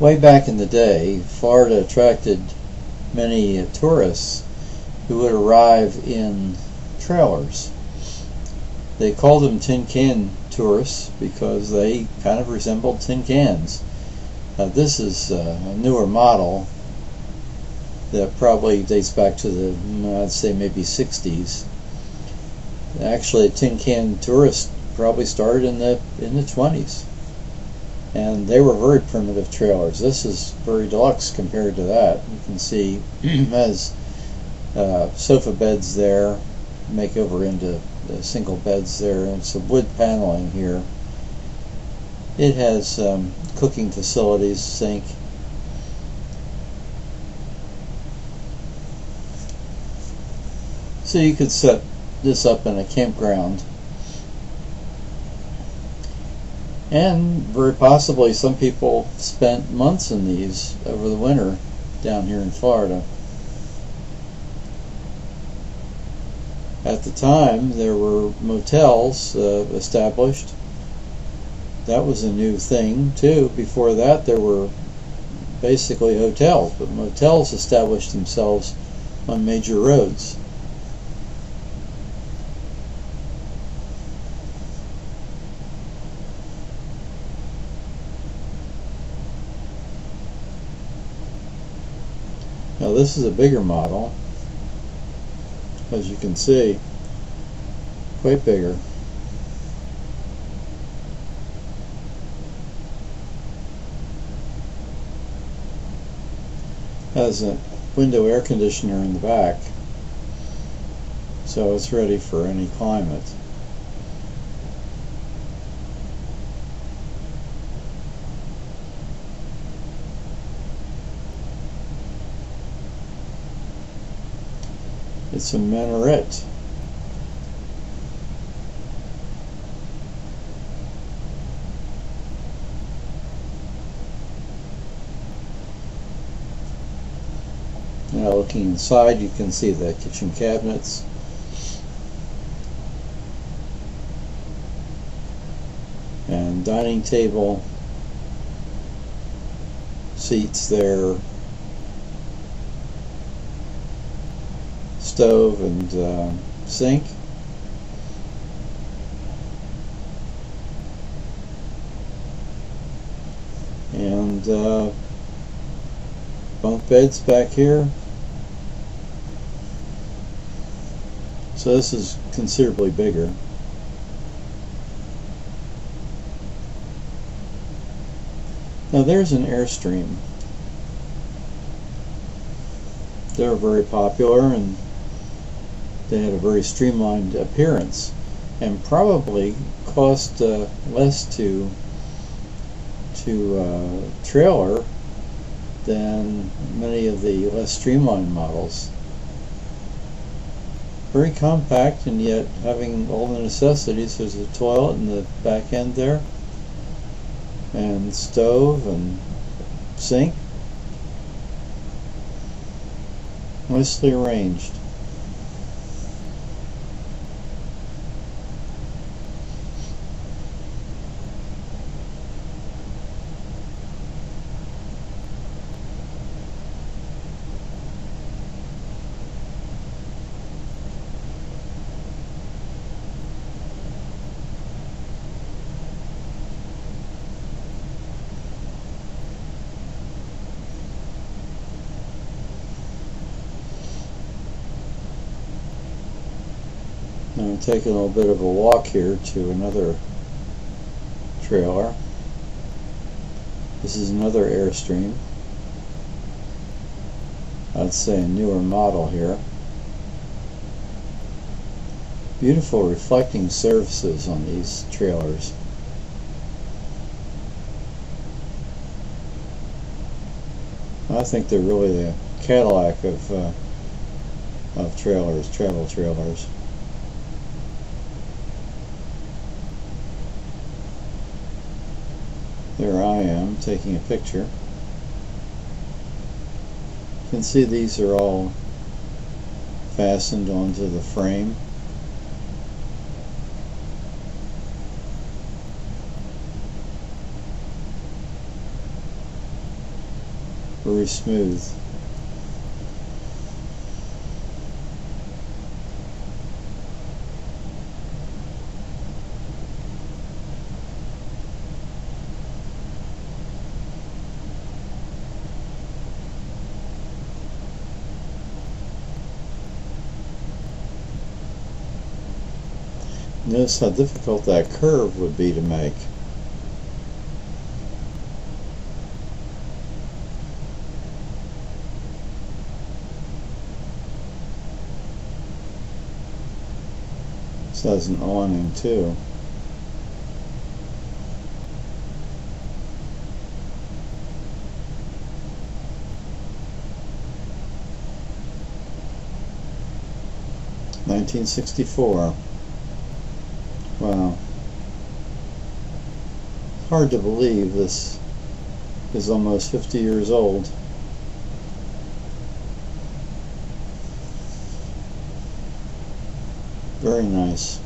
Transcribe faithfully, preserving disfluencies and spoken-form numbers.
Way back in the day, Florida attracted many uh, tourists who would arrive in trailers. They called them tin can tourists because they kind of resembled tin cans. Uh, this is uh, a newer model that probably dates back to the, I'd say maybe sixties. Actually, a tin can tourist probably started in the in the twenties. And they were very primitive trailers. This is very deluxe compared to that. You can see as uh, sofa beds there make over into uh, single beds there, and some wood paneling here. It has um, cooking facilities, sink. So you could set this up in a campground. And very possibly some people spent months in these over the winter down here in Florida. At the time, there were motels uh, established. That was a new thing too. Before that, there were basically hotels, but motels established themselves on major roads. Now this is a bigger model, as you can see, quite bigger. Has a window air conditioner in the back, so it's ready for any climate. It's a minaret. Now looking inside, you can see the kitchen cabinets. And dining table. Seats there. Stove and uh, sink. And uh, bunk beds back here. So this is considerably bigger. Now there's an Airstream. They're very popular, and they had a very streamlined appearance and probably cost uh, less to to uh, trailer than many of the less streamlined models. Very compact, and yet having all the necessities. There's a toilet in the back end there, and stove and sink. Nicely arranged. I'm taking a little bit of a walk here to another trailer. This is another Airstream. I'd say a newer model here. Beautiful reflecting surfaces on these trailers. I think they're really the Cadillac of uh, of trailers, travel trailers. There I am taking a picture. You can see these are all fastened onto the frame. really smooth. Notice how difficult that curve would be to make. So that's an awning too. nineteen sixty-four. Wow. Hard to believe this is almost fifty years old. Very nice.